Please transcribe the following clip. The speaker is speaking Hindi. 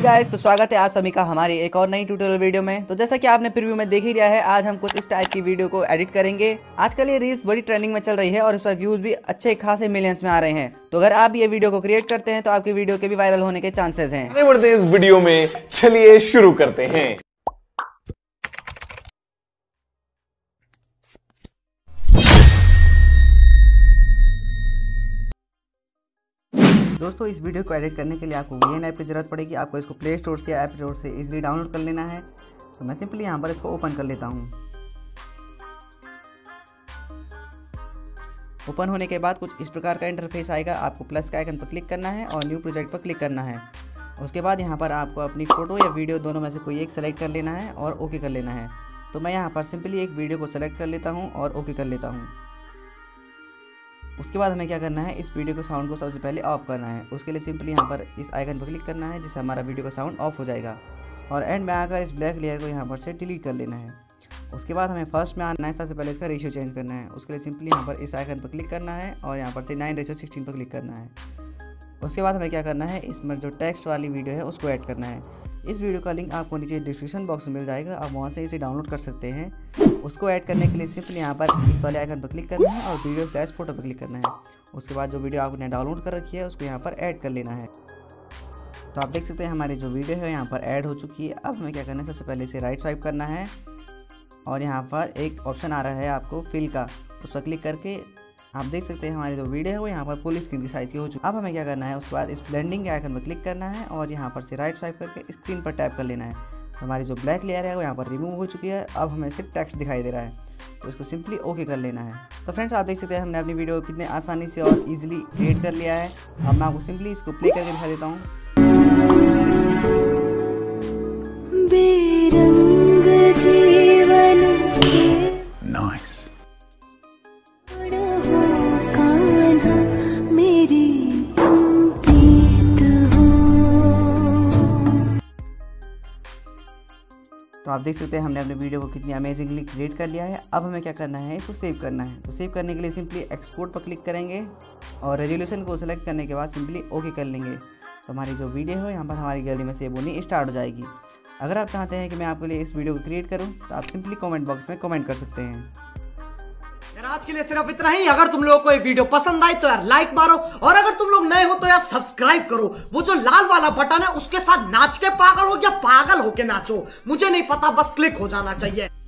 हे गाइस, तो स्वागत है आप सभी का हमारे एक और नई ट्यूटोरियल वीडियो में। तो जैसा कि आपने प्रीव्यू में देख ही लिया है, आज हम कुछ इस टाइप की वीडियो को एडिट करेंगे। आजकल ये रील्स बड़ी ट्रेंडिंग में चल रही है और इस पर व्यूज भी अच्छे खासे मिलियंस में आ रहे हैं। तो अगर आप ये वीडियो को क्रिएट करते हैं तो आपकी वीडियो के भी वायरल होने के चांसेस हैं। आगे बढ़ते हैं इस वीडियो में, चलिए शुरू करते हैं। दोस्तों, इस वीडियो को एडिट करने के लिए आपको VN ऐप की जरूरत पड़ेगी। आपको इसको प्ले स्टोर से या ऐप स्टोर से इजीली डाउनलोड कर लेना है। तो मैं सिंपली यहाँ पर इसको ओपन कर लेता हूँ। ओपन होने के बाद कुछ इस प्रकार का इंटरफेस आएगा। आपको प्लस का आइकन पर क्लिक करना है और न्यू प्रोजेक्ट पर क्लिक करना है। उसके बाद यहाँ पर आपको अपनी फ़ोटो या वीडियो दोनों में से कोई एक सेलेक्ट कर लेना है और ओके कर लेना है। तो मैं यहाँ पर सिंपली एक वीडियो को सेलेक्ट कर लेता हूँ और ओके कर लेता हूँ। उसके बाद हमें क्या करना है, इस वीडियो के साउंड को सबसे पहले ऑफ करना है। उसके लिए सिंपली यहाँ पर इस आइकन पर क्लिक करना है, जिससे हमारा वीडियो का साउंड ऑफ हो जाएगा। और एंड में आकर इस ब्लैक लेयर को यहाँ पर से डिलीट कर लेना है। उसके बाद हमें फर्स्ट में आना है, सबसे पहले इसका रेशियो चेंज करना है। उसके लिए सिंपली यहाँ पर इस आइकन पर क्लिक करना है और यहाँ पर से 9:16 पर क्लिक करना है। उसके बाद हमें क्या करना है, इसमें जो टेक्स्ट वाली वीडियो है उसको ऐड करना है। इस वीडियो का लिंक आपको नीचे डिस्क्रिप्शन बॉक्स में मिल जाएगा, आप वहाँ से इसे डाउनलोड कर सकते हैं। उसको ऐड करने के लिए सिंपली यहाँ पर इस वाले आइकन पर क्लिक करना है और वीडियो स्लैश फोटो पर क्लिक करना है। उसके बाद जो वीडियो आपने डाउनलोड कर रखी है उसको यहाँ पर ऐड कर लेना है। तो आप देख सकते हैं हमारी जो वीडियो है यहाँ पर ऐड हो चुकी है। अब हमें क्या करना है, सबसे पहले इसे राइट स्वाइप करना है और यहाँ पर एक ऑप्शन आ रहा है आपको फिल का, उस पर क्लिक करके आप देख सकते हैं हमारी जो वीडियो है वो यहाँ पर फुल स्क्रीन की साइज़ की हो चुकी है। अब हमें क्या करना है, उसके बाद इस ब्लेंडिंग के आइकन पर क्लिक करना है और यहाँ पर से राइट स्वाइप करके स्क्रीन पर टैप कर लेना है। हमारी जो ब्लैक लेयर है वो यहाँ पर रिमूव हो चुकी है। अब हमें सिर्फ टेक्स्ट दिखाई दे रहा है, तो इसको सिंपली ओके कर लेना है। तो फ्रेंड्स, आप देख सकते हैं हमने अपनी वीडियो कितने आसानी से और ईजिली क्रिएट कर लिया है। अब मैं आपको सिंपली इसको प्ले करके दिखा देता हूँ। नाइस। तो आप देख सकते हैं हमने अपने वीडियो को कितनी अमेजिंगली क्रिएट कर लिया है। अब हमें क्या करना है, इसको सेव करना है। तो सेव करने के लिए सिंपली एक्सपोर्ट पर क्लिक करेंगे और रेजोल्यूशन को सेलेक्ट करने के बाद सिंपली ओके कर लेंगे। तो हमारी जो वीडियो है यहाँ पर हमारी गैलरी में सेव होनी स्टार्ट हो जाएगी। अगर आप चाहते हैं कि मैं आपके लिए इस वीडियो को क्रिएट करूँ तो आप सिंपली कॉमेंट बॉक्स में कॉमेंट कर सकते हैं। आज के लिए सिर्फ इतना ही। अगर तुम लोगों को ये वीडियो पसंद आई तो यार लाइक मारो, और अगर तुम लोग नए हो तो यार सब्सक्राइब करो। वो जो लाल वाला बटन है उसके साथ नाच के पागल हो या पागल होके नाचो, मुझे नहीं पता, बस क्लिक हो जाना चाहिए।